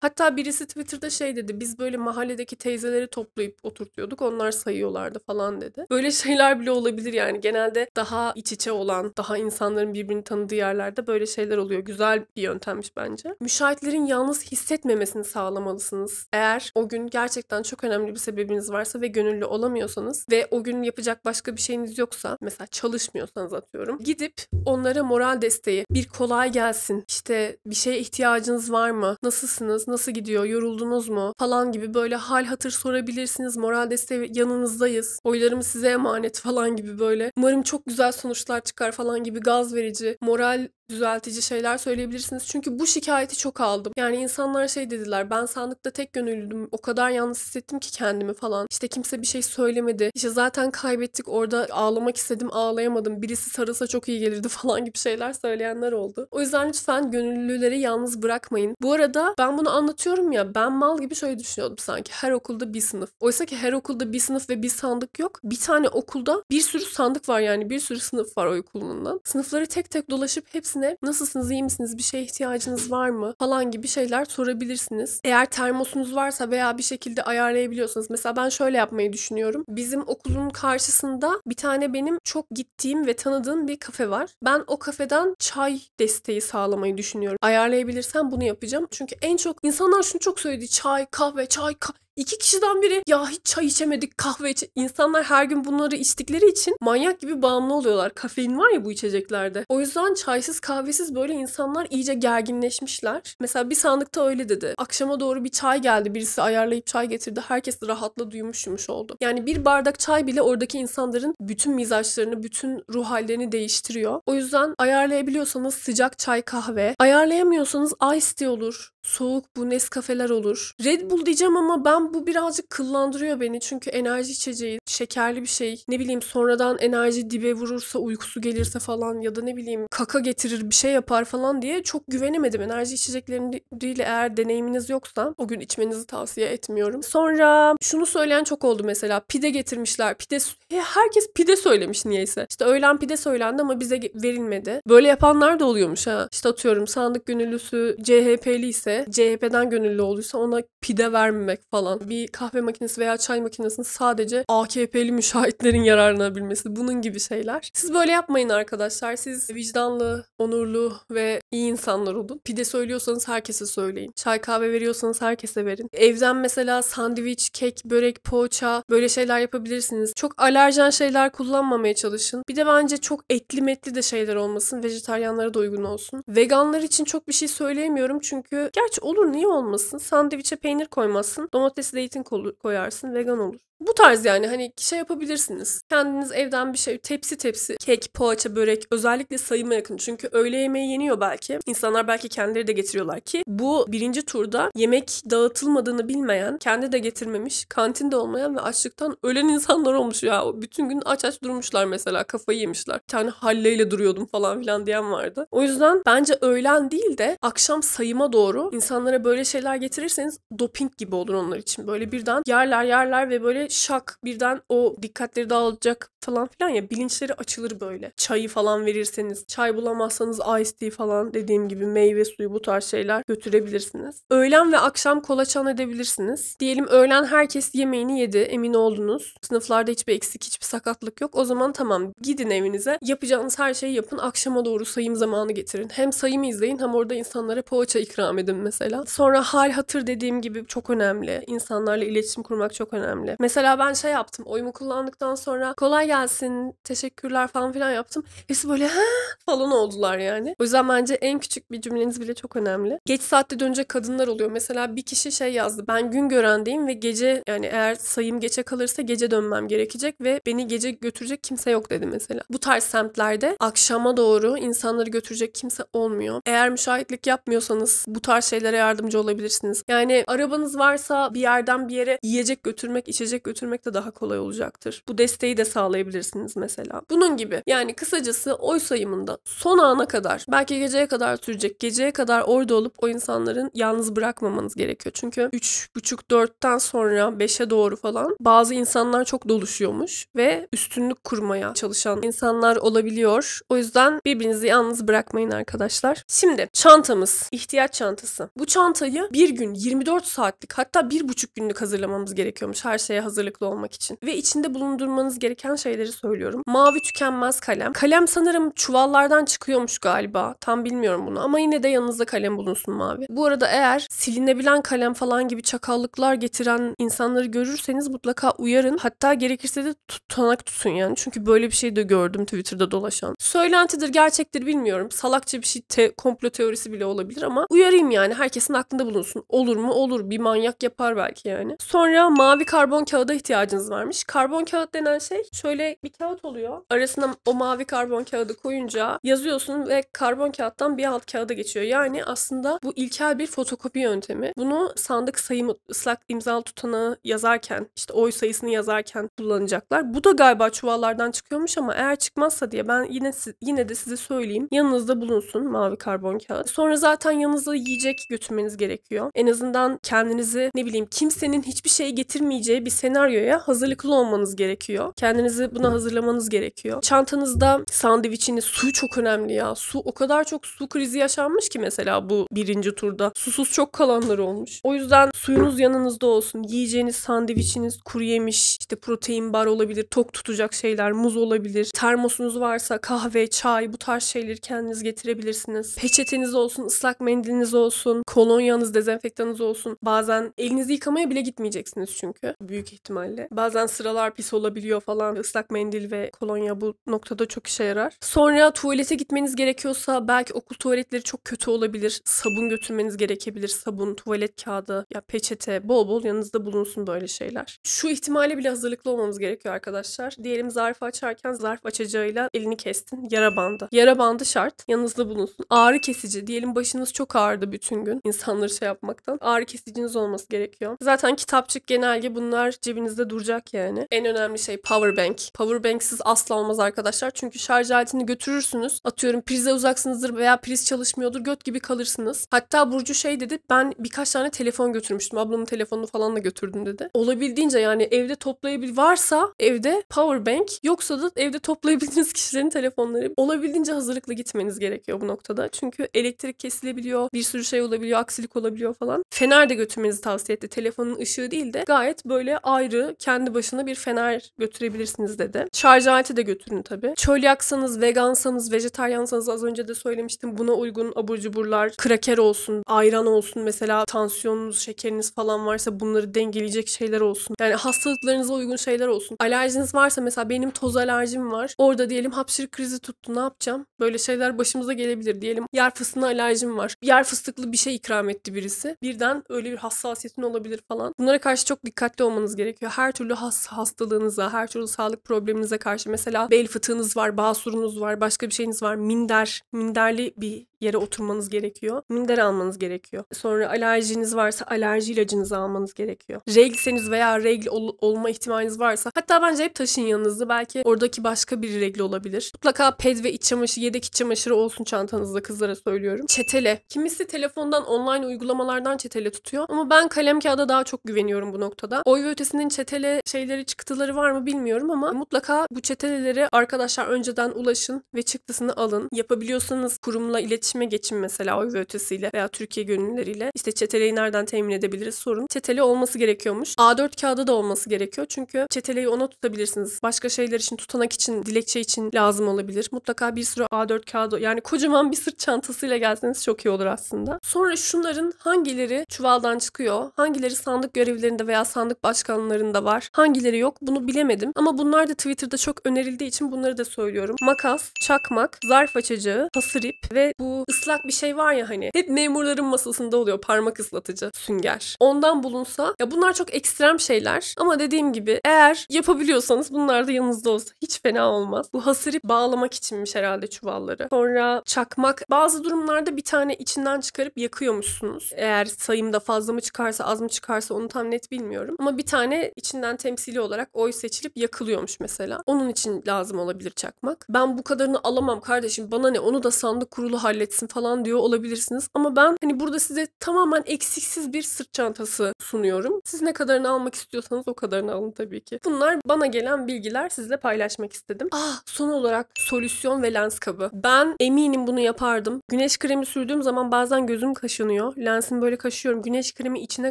Hatta birisi Twitter'da şey dedi. Biz böyle mahalledeki teyzeleri toplayıp oturup oturtuyorduk. Onlar sayıyorlardı falan dedi. Böyle şeyler bile olabilir yani. Genelde daha iç içe olan, daha insanların birbirini tanıdığı yerlerde böyle şeyler oluyor. Güzel bir yöntemmiş bence. Müşahitlerin yalnız hissetmemesini sağlamalısınız. Eğer o gün gerçekten çok önemli bir sebebiniz varsa ve gönüllü olamıyorsanız ve o gün yapacak başka bir şeyiniz yoksa, mesela çalışmıyorsanız atıyorum, gidip onlara moral desteği, bir kolay gelsin, işte bir şeye ihtiyacınız var mı? Nasılsınız? Nasıl gidiyor? Yoruldunuz mu? Falan gibi böyle hal hatır sorabilirsiniz. Moral desteği, yanınızdayız, oylarımız size emanet falan gibi böyle. Umarım çok güzel sonuçlar çıkar falan gibi gaz verici, moral düzeltici şeyler söyleyebilirsiniz. Çünkü bu şikayeti çok aldım. Yani insanlar şey dediler, ben sandıkta tek gönüllüydüm. O kadar yalnız hissettim ki kendimi falan. İşte kimse bir şey söylemedi. İşte zaten kaybettik, orada ağlamak istedim ağlayamadım. Birisi sarılsa çok iyi gelirdi falan gibi şeyler söyleyenler oldu. O yüzden lütfen gönüllüleri yalnız bırakmayın. Bu arada ben bunu anlatıyorum ya, ben mal gibi şöyle düşünüyordum sanki. Her okulda bir sınıf. Oysa ki her okulda bir sınıf ve bir sandık yok. Bir tane okulda bir sürü sandık var yani. Bir sürü sınıf var oy kullanılan. Sınıfları tek tek dolaşıp hepsini nasılsınız, iyi misiniz, bir şeye ihtiyacınız var mı falan gibi şeyler sorabilirsiniz. Eğer termosunuz varsa veya bir şekilde ayarlayabiliyorsanız. Mesela ben şöyle yapmayı düşünüyorum. Bizim okulun karşısında bir tane benim çok gittiğim ve tanıdığım bir kafe var. Ben o kafeden çay desteği sağlamayı düşünüyorum. Ayarlayabilirsem bunu yapacağım. Çünkü en çok insanlar şunu çok söyledi. Çay, kahve, çay, kahve. İki kişiden biri ya hiç çay içemedik, kahve içemedik. İnsanlar her gün bunları içtikleri için manyak gibi bağımlı oluyorlar. Kafein var ya bu içeceklerde. O yüzden çaysız kahvesiz böyle insanlar iyice gerginleşmişler. Mesela bir sandıkta öyle dedi. Akşama doğru bir çay geldi. Birisi ayarlayıp çay getirdi. Herkes de rahatla duymuş yumuş oldu. Yani bir bardak çay bile oradaki insanların bütün mizaçlarını, bütün ruh hallerini değiştiriyor. O yüzden ayarlayabiliyorsanız sıcak çay, kahve. Ayarlayamıyorsanız ice tea olur. Soğuk bu Nescafe'ler olur. Red Bull diyeceğim ama ben Ben bu birazcık kıllandırıyor beni çünkü enerji içeceği, şekerli bir şey, ne bileyim sonradan enerji dibe vurursa, uykusu gelirse falan ya da ne bileyim kaka getirir bir şey yapar falan diye çok güvenemedim. Enerji içecekleriyle eğer deneyiminiz yoksa o gün içmenizi tavsiye etmiyorum. Sonra şunu söyleyen çok oldu mesela, pide getirmişler, pide, herkes pide söylemiş niyeyse. İşte öğlen pide söylendi ama bize verilmedi. Böyle yapanlar da oluyormuş ha. İşte atıyorum sandık gönüllüsü C H P'li ise, C H P'den gönüllü olduysa ona pide vermemek falan. Bir kahve makinesi veya çay makinesini sadece A K P'li müşahitlerin yararlanabilmesi. Bunun gibi şeyler. Siz böyle yapmayın arkadaşlar. Siz vicdanlı, onurlu ve iyi insanlar olun. Pide söylüyorsanız herkese söyleyin. Çay kahve veriyorsanız herkese verin. Evden mesela sandviç, kek, börek, poğaça böyle şeyler yapabilirsiniz. Çok alerjen şeyler kullanmamaya çalışın. Bir de bence çok etli metli de şeyler olmasın. Vejetaryenlere de uygun olsun. Veganlar için çok bir şey söyleyemiyorum çünkü gerçi olur niye olmasın? Sandviçe peynir koymazsın. Domatesi zeytin koyarsın. Vegan olur. Bu tarz yani hani şey yapabilirsiniz. Kendiniz evden bir şey, tepsi tepsi kek, poğaça, börek, özellikle sayıma yakın. Çünkü öğle yemeği yeniyor belki. İnsanlar belki kendileri de getiriyorlar ki bu birinci turda yemek dağıtılmadığını bilmeyen, kendi de getirmemiş, kantinde olmayan ve açlıktan ölen insanlar olmuş ya. Bütün gün aç aç durmuşlar mesela. Kafayı yemişler. Bir tane halleyle duruyordum falan filan diyen vardı. O yüzden bence öğlen değil de akşam sayıma doğru insanlara böyle şeyler getirirseniz doping gibi olur onlar için. Böyle birden yerler yerler ve böyle şak birden o dikkatleri dağılacak falan filan ya, bilinçleri açılır böyle. Çayı falan verirseniz, çay bulamazsanız ice tea falan, dediğim gibi meyve suyu, bu tarz şeyler götürebilirsiniz. Öğlen ve akşam kolaçan edebilirsiniz. Diyelim öğlen herkes yemeğini yedi, emin oldunuz. Sınıflarda hiçbir eksik, hiçbir sakatlık yok. O zaman tamam, gidin evinize. Yapacağınız her şeyi yapın. Akşama doğru sayım zamanı getirin. Hem sayımı izleyin hem orada insanlara poğaça ikram edin mesela. Sonra hal hatır, dediğim gibi çok önemli. İnsanlarla iletişim kurmak çok önemli. Mesela Mesela ben şey yaptım. Oyumu kullandıktan sonra kolay gelsin, teşekkürler falan filan yaptım. Hepsi böyle ha falan oldular yani. O yüzden bence en küçük bir cümleniz bile çok önemli. Geç saatte dönecek kadınlar oluyor. Mesela bir kişi şey yazdı. Ben gün görendeyim ve gece, yani eğer sayım geçe kalırsa gece dönmem gerekecek ve beni gece götürecek kimse yok dedi mesela. Bu tarz semtlerde akşama doğru insanları götürecek kimse olmuyor. Eğer müşahitlik yapmıyorsanız bu tarz şeylere yardımcı olabilirsiniz. Yani arabanız varsa bir yerden bir yere yiyecek götürmek, içecek götürmek de daha kolay olacaktır. Bu desteği de sağlayabilirsiniz mesela. Bunun gibi yani kısacası oy sayımında son ana kadar, belki geceye kadar sürecek, geceye kadar orada olup o insanların yalnız bırakmamanız gerekiyor. Çünkü üç buçuk dörtten sonra beşe doğru falan bazı insanlar çok doluşuyormuş ve üstünlük kurmaya çalışan insanlar olabiliyor. O yüzden birbirinizi yalnız bırakmayın arkadaşlar. Şimdi çantamız, ihtiyaç çantası. Bu çantayı bir gün yirmi dört saatlik hatta bir buçuk günlük hazırlamamız gerekiyormuş her şeye hazır hazırlıklı olmak için. Ve içinde bulundurmanız gereken şeyleri söylüyorum. Mavi tükenmez kalem. Kalem sanırım çuvallardan çıkıyormuş galiba. Tam bilmiyorum bunu ama yine de yanınızda kalem bulunsun mavi. Bu arada eğer silinebilen kalem falan gibi çakallıklar getiren insanları görürseniz mutlaka uyarın. Hatta gerekirse de tutanak tutun yani. Çünkü böyle bir şey de gördüm Twitter'da dolaşan. Söylentidir, gerçektir bilmiyorum. Salakça bir şey, te- komplo teorisi bile olabilir ama uyarayım yani. Herkesin aklında bulunsun. Olur mu? Olur. Bir manyak yapar belki yani. Sonra mavi karbon kağıt kağıda ihtiyacınız varmış. Karbon kağıt denen şey şöyle bir kağıt oluyor. Arasına o mavi karbon kağıdı koyunca yazıyorsun ve karbon kağıttan bir alt kağıda geçiyor. Yani aslında bu ilkel bir fotokopi yöntemi. Bunu sandık sayımı, ıslak imzalı tutanağı yazarken, işte oy sayısını yazarken kullanacaklar. Bu da galiba çuvallardan çıkıyormuş ama eğer çıkmazsa diye ben yine yine de size söyleyeyim. Yanınızda bulunsun mavi karbon kağıdı. Sonra zaten yanınızda yiyecek götürmeniz gerekiyor. En azından kendinizi, ne bileyim, kimsenin hiçbir şey getirmeyeceği bir senaryoya hazırlıklı olmanız gerekiyor. Kendinizi buna hazırlamanız gerekiyor. Çantanızda sandviçiniz, su çok önemli ya. Su, o kadar çok su krizi yaşanmış ki mesela bu birinci turda. Susuz çok kalanlar olmuş. O yüzden suyunuz yanınızda olsun. Yiyeceğiniz sandviçiniz, kuru yemiş, işte protein bar olabilir, tok tutacak şeyler, muz olabilir. Termosunuz varsa kahve, çay, bu tarz şeyleri kendiniz getirebilirsiniz. Peçeteniz olsun, ıslak mendiliniz olsun, kolonyanız, dezenfektanınız olsun. Bazen elinizi yıkamaya bile gitmeyeceksiniz çünkü. Büyük ihtimalle. Bazen sıralar pis olabiliyor falan. Islak mendil ve kolonya bu noktada çok işe yarar. Sonra tuvalete gitmeniz gerekiyorsa belki okul tuvaletleri çok kötü olabilir. Sabun götürmeniz gerekebilir. Sabun, tuvalet kağıdı, ya peçete bol bol yanınızda bulunsun böyle şeyler. Şu ihtimale bile hazırlıklı olmamız gerekiyor arkadaşlar. Diyelim zarfı açarken zarf açacağıyla elini kestin. Yara bandı. Yara bandı şart. Yanınızda bulunsun. Ağrı kesici. Diyelim başınız çok ağrıdı bütün gün. İnsanları şey yapmaktan. Ağrı kesiciniz olması gerekiyor. Zaten kitapçık, genelge bunlar cebinizde duracak yani. En önemli şey power bank. Power banksiz asla olmaz arkadaşlar. Çünkü şarj aletini götürürsünüz. Atıyorum prize uzaksınızdır veya priz çalışmıyordur. Göt gibi kalırsınız. Hatta Burcu şey dedi. Ben birkaç tane telefon götürmüştüm. Ablamın telefonunu falan da götürdüm dedi. Olabildiğince yani evde toplayabil varsa evde power bank, yoksa da evde toplayabildiğiniz kişilerin telefonları. Olabildiğince hazırlıklı gitmeniz gerekiyor bu noktada. Çünkü elektrik kesilebiliyor. Bir sürü şey olabiliyor. Aksilik olabiliyor falan. Fener de götürmenizi tavsiye etti. Telefonun ışığı değil de gayet böyle ayrı kendi başına bir fener götürebilirsiniz dedi. Şarj aleti de götürün tabii. Çölyaksanız, vegansanız, vejetaryansanız az önce de söylemiştim. Buna uygun abur cuburlar, kraker olsun, ayran olsun mesela, tansiyonunuz, şekeriniz falan varsa bunları dengeleyecek şeyler olsun. Yani hastalıklarınıza uygun şeyler olsun. Alerjiniz varsa mesela benim toz alerjim var. Orada diyelim hapşırık krizi tuttu. Ne yapacağım? Böyle şeyler başımıza gelebilir. Diyelim yer fıstığına alerjim var. Yer fıstıklı bir şey ikram etti birisi. Birden öyle bir hassasiyetin olabilir falan. Bunlara karşı çok dikkatli olmanız gerekiyor. Her türlü has hastalığınıza, her türlü sağlık probleminize karşı, mesela bel fıtığınız var, basurunuz var, başka bir şeyiniz var. Minder, minderli bir yere oturmanız gerekiyor. Minder almanız gerekiyor. Sonra alerjiniz varsa alerji ilacınızı almanız gerekiyor. Regliseniz veya regl ol olma ihtimaliniz varsa, hatta bence hep taşın yanınızda. Belki oradaki başka bir regl olabilir. Mutlaka ped ve iç çamaşırı, yedek iç çamaşırı olsun çantanızda, kızlara söylüyorum. Çetele. Kimisi telefondan, online uygulamalardan çetele tutuyor ama ben kalem kağıda daha çok güveniyorum bu noktada. Oy ve Ötesi'nin çetele şeyleri, çıktıları var mı bilmiyorum ama mutlaka bu çeteleleri arkadaşlar önceden ulaşın ve çıktısını alın. Yapabiliyorsanız kurumla iletişim geçin mesela, Oy ve Ötesi'yle veya Türkiye Gönüllüleri'yle. İşte çeteleyi nereden temin edebiliriz sorun. Çeteli olması gerekiyormuş. A dört kağıdı da olması gerekiyor. Çünkü çeteleyi ona tutabilirsiniz. Başka şeyler için, tutanak için, dilekçe için lazım olabilir. Mutlaka bir sürü A dört kağıdı, yani kocaman bir sırt çantasıyla gelseniz çok iyi olur aslında. Sonra şunların hangileri çuvaldan çıkıyor, hangileri sandık görevlerinde veya sandık başkanlarında var, hangileri yok bunu bilemedim. Ama bunlar da Twitter'da çok önerildiği için bunları da söylüyorum. Makas, çakmak, zarf açacağı, tasarip ve bu ıslak bir şey var ya hani, hep memurların masasında oluyor, parmak ıslatıcı, sünger. Ondan bulunsa, ya bunlar çok ekstrem şeyler ama dediğim gibi eğer yapabiliyorsanız bunlar da yanınızda olsa hiç fena olmaz. Bu hasırı bağlamak içinmiş herhalde çuvalları. Sonra çakmak, bazı durumlarda bir tane içinden çıkarıp yakıyormuşsunuz. Eğer sayımda fazla mı çıkarsa az mı çıkarsa onu tam net bilmiyorum. Ama bir tane içinden temsili olarak oy seçilip yakılıyormuş mesela. Onun için lazım olabilir çakmak. Ben bu kadarını alamam kardeşim, bana ne, onu da sandık kurulu halletsin falan diyor olabilirsiniz. Ama ben hani burada size tamamen eksiksiz bir sırt çantası sunuyorum. Siz ne kadarını almak istiyorsanız o kadarını alın tabii ki. Bunlar bana gelen bilgiler, sizle paylaşmak istedim. Ah, son olarak solüsyon ve lens kabı. Ben eminim bunu yapardım. Güneş kremi sürdüğüm zaman bazen gözüm kaşınıyor. Lensimi böyle kaşıyorum. Güneş kremi içine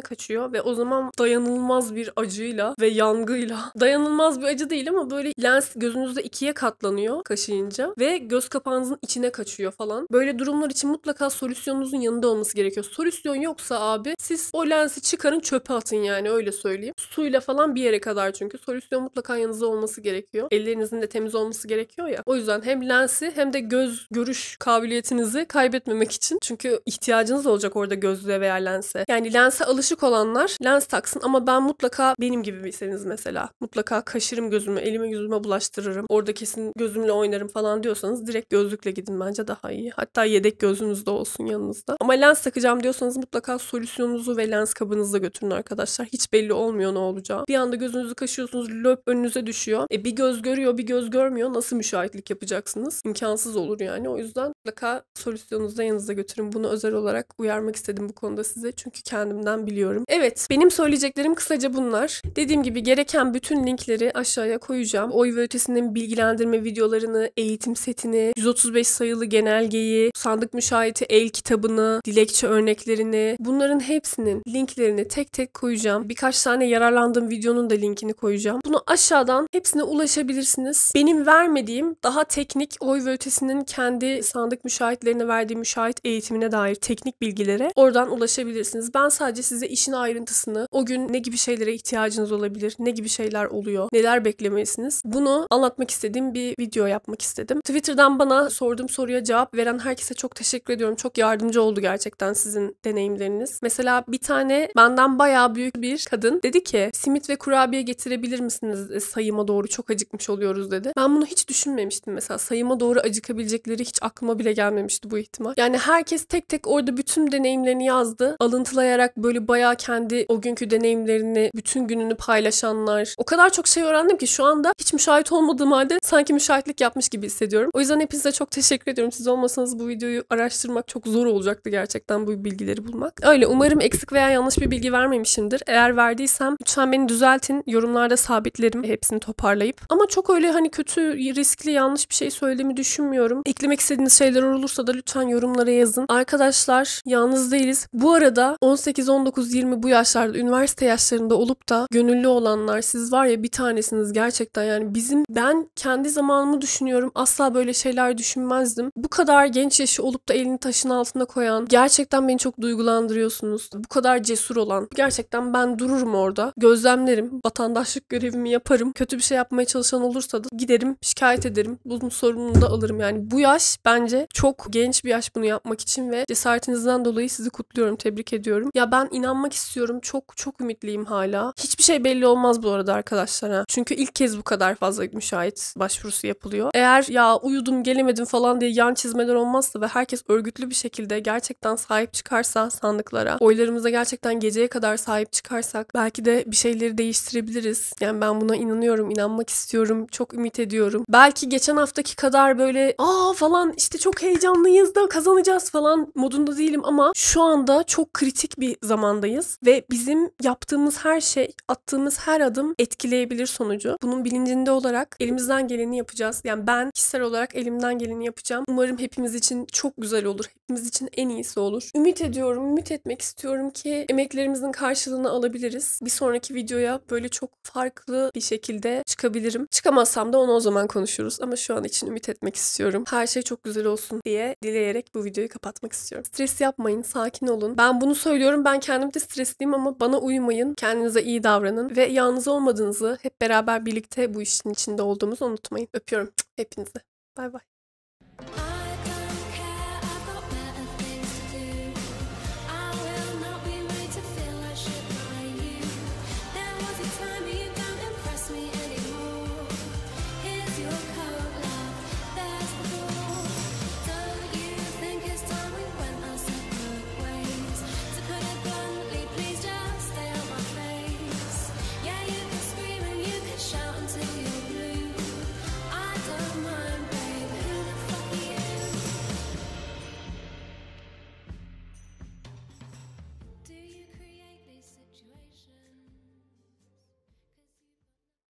kaçıyor ve o zaman dayanılmaz bir acıyla ve yangıyla, dayanılmaz bir acı değil ama böyle lens gözünüzde ikiye katlanıyor kaşıyınca ve göz kapağınızın içine kaçıyor falan. Böyle durumlar için mutlaka solüsyonunuzun yanında olması gerekiyor. Solüsyon yoksa abi siz o lensi çıkarın, çöpe atın yani, öyle söyleyeyim. Suyla falan bir yere kadar, çünkü solüsyon mutlaka yanınızda olması gerekiyor. Ellerinizin de temiz olması gerekiyor ya. O yüzden hem lensi hem de göz görüş kabiliyetinizi kaybetmemek için, çünkü ihtiyacınız olacak orada gözlüğe veya lense. Yani lense alışık olanlar lens taksın ama ben mutlaka, benim gibi biriseniz mesela, mutlaka kaşırım gözümü, elime yüzüme bulaştırırım. Orada kesin gözümle oynarım falan diyorsanız direkt gözlükle gidin, bence daha iyi. Hatta yedek gözünüzde olsun yanınızda. Ama lens takacağım diyorsanız mutlaka solüsyonunuzu ve lens kabınızı da götürün arkadaşlar. Hiç belli olmuyor ne olacağı. Bir anda gözünüzü kaşıyorsunuz, löp önünüze düşüyor. E bir göz görüyor, bir göz görmüyor. Nasıl müşahitlik yapacaksınız? İmkansız olur yani. O yüzden mutlaka solüsyonunuzu da yanınıza götürün. Bunu özel olarak uyarmak istedim bu konuda size. Çünkü kendimden biliyorum. Evet, benim söyleyeceklerim kısaca bunlar. Dediğim gibi gereken bütün linkleri aşağıya koyacağım. Oy ve Ötesi'nin bilgilendirme videolarını, eğitim setini, yüz otuz beş sayılı genelgeyi, sandık müşahidi el kitabını, dilekçe örneklerini, bunların hepsinin linklerini tek tek koyacağım. Birkaç tane yararlandığım videonun da linkini koyacağım. Bunu aşağıdan hepsine ulaşabilirsiniz. Benim vermediğim daha teknik, Oy ve Ötesi'nin kendi sandık müşahitlerine verdiği müşahit eğitimine dair teknik bilgilere oradan ulaşabilirsiniz. Ben sadece size işin ayrıntısını, o gün ne gibi şeylere ihtiyacınız olabilir, ne gibi şeyler oluyor, neler beklemelisiniz, bunu anlatmak istediğim bir video yapmak istedim. Twitter'dan bana sorduğum soruya cevap veren herkese çok teşekkür ediyorum. Çok yardımcı oldu gerçekten sizin deneyimleriniz. Mesela bir tane benden bayağı büyük bir kadın dedi ki, simit ve kurabiye getirebilir misiniz, sayıma doğru çok acıkmış oluyoruz dedi. Ben bunu hiç düşünmemiştim mesela. Sayıma doğru acıkabilecekleri hiç aklıma bile gelmemişti bu ihtimal. Yani herkes tek tek orada bütün deneyimlerini yazdı. Alıntılayarak böyle bayağı kendi o günkü deneyimlerini, bütün gününü paylaşanlar. O kadar çok şey öğrendim ki şu anda hiç müşahit olmadığım halde sanki müşahitlik yapmış gibi hissediyorum. O yüzden hepinize çok teşekkür ediyorum. Siz olmasanız bu videoyu araştırmak çok zor olacaktı gerçekten, bu bilgileri bulmak. Öyle, umarım eksik veya yanlış bir bilgi vermemişimdir. Eğer verdiysem lütfen beni düzeltin. Yorumlarda sabitlerim hepsini toparlayıp. Ama çok öyle hani kötü, riskli, yanlış bir şey söylediğimi düşünmüyorum. Eklemek istediğiniz şeyler olursa da lütfen yorumlara yazın. Arkadaşlar, yalnız değiliz. Bu arada on sekiz, on dokuz, yirmi bu yaşlarda, üniversite yaşlarında olup da gönüllü olanlar, siz var ya bir tanesiniz gerçekten. Yani bizim, ben kendi zamanımı düşünüyorum. Asla böyle şeyler düşünmezdim. Bu kadar genç yaşı olup da elini taşın altına koyan, gerçekten beni çok duygulandırıyorsunuz. Bu kadar cesur olan. Gerçekten ben dururum orada. Gözlemlerim. Vatandaşlık görevimi yaparım. Kötü bir şey yapmaya çalışan olursa da giderim, şikayet ederim. Bunun sorumluluğunu da alırım. Yani bu yaş bence çok genç bir yaş bunu yapmak için ve cesaretinizden dolayı sizi kutluyorum, tebrik ediyorum. Ya ben inanmak istiyorum. Çok çok ümitliyim hala. Hiçbir şey belli olmaz bu arada arkadaşlar. Ha. Çünkü ilk kez bu kadar fazla müşahit başvurusu yapılıyor. Eğer ya uyudum gelemedim falan diye yan çizmeler olmazsa ve herkes örgütlü bir şekilde gerçekten sahip çıkarsa sandıklara, oylarımıza gerçekten geceye kadar sahip çıkarsak belki de bir şeyleri değiştirebiliriz. Yani ben buna inanıyorum, inanmak istiyorum, çok ümit ediyorum. Belki geçen haftaki kadar böyle aa falan işte çok heyecanlıyız da kazanacağız falan modunda değilim ama şu anda çok kritik bir zamandayız ve bizim yaptığımız her şey, attığımız her adım etkileyebilir sonucu. Bunun bilincinde olarak elimizden geleni yapacağız. Yani ben kişisel olarak elimden geleni yapacağım. Umarım hepimiz için çok güzel olur. Hepimiz için en iyisi olur. Ümit ediyorum, ümit etmek istiyorum ki emeklerimizin karşılığını alabiliriz. Bir sonraki videoya böyle çok farklı bir şekilde çıkabilirim. Çıkamazsam da onu o zaman konuşuruz. Ama şu an için ümit etmek istiyorum. Her şey çok güzel olsun diye dileyerek bu videoyu kapatmak istiyorum. Stres yapmayın, sakin olun. Ben bunu söylüyorum. Ben kendim de stresliyim ama bana uymayın. Kendinize iyi davranın ve yalnız olmadığınızı, hep beraber birlikte bu işin içinde olduğumuzu unutmayın. Öpüyorum hepinizi. Bay bay.